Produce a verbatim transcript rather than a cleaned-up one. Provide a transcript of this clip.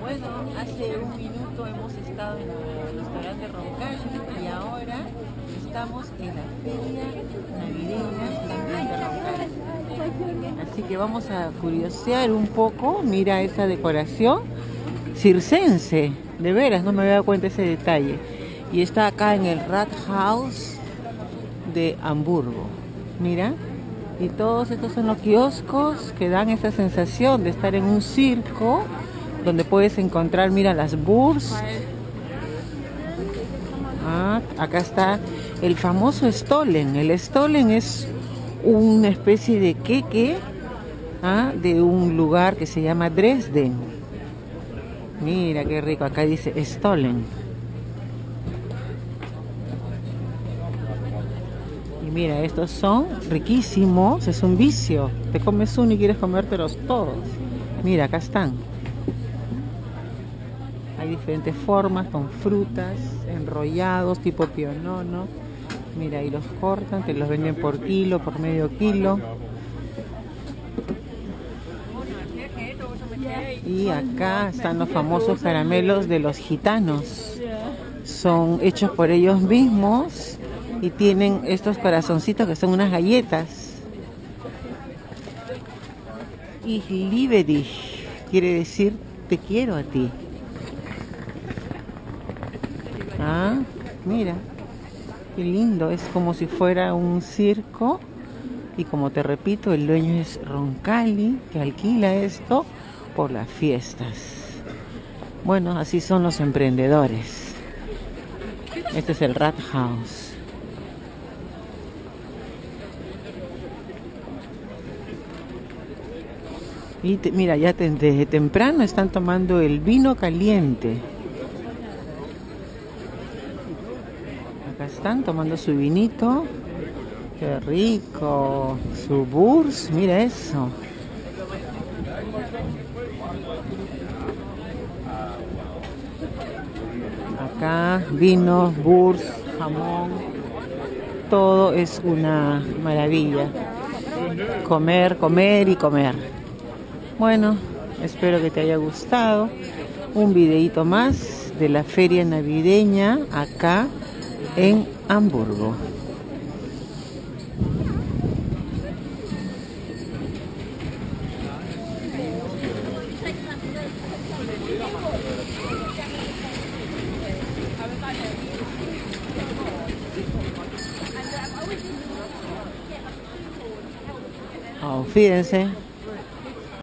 Bueno, hace un minuto hemos estado en el restaurante Roncalli y ahora estamos en la feria navideña también de Roncalli. Así que vamos a curiosear un poco. Mira esa decoración circense, de veras, no me había dado cuenta ese detalle. Y está acá en el Rathaus de Hamburgo. Mira. Y todos estos son los kioscos que dan esa sensación de estar en un circo donde puedes encontrar, mira, las burs. Ah, acá está el famoso Stollen. El Stollen es una especie de queque ah, de un lugar que se llama Dresden. Mira qué rico, acá dice Stollen. Mira, estos son riquísimos, es un vicio. Te comes uno y quieres comértelos todos. Mira, acá están. Hay diferentes formas, con frutas, enrollados, tipo pionono. Mira, ahí los cortan, te los venden por kilo, por medio kilo. Y acá están los famosos caramelos de los gitanos. Son hechos por ellos mismos. Y tienen estos corazoncitos que son unas galletas. Y liebe dich quiere decir te quiero a ti. Ah, mira, qué lindo. Es como si fuera un circo. Y como te repito, el dueño es Roncalli, que alquila esto por las fiestas. Bueno, así son los emprendedores. Este es el Rathaus. Y te, mira, ya te, desde temprano están tomando el vino caliente. Acá están tomando su vinito. ¡Qué rico! Su burs, mira eso. Acá, vinos, burs, jamón. Todo es una maravilla. Comer, comer y comer. Bueno, espero que te haya gustado un videíto más de la feria navideña acá en Hamburgo. Oh, fíjense.